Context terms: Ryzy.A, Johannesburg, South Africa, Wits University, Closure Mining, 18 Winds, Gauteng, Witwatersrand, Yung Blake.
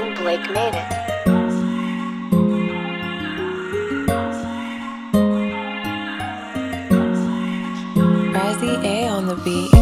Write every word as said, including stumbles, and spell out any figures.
Yung Blake made it. Ryzy A on the beat.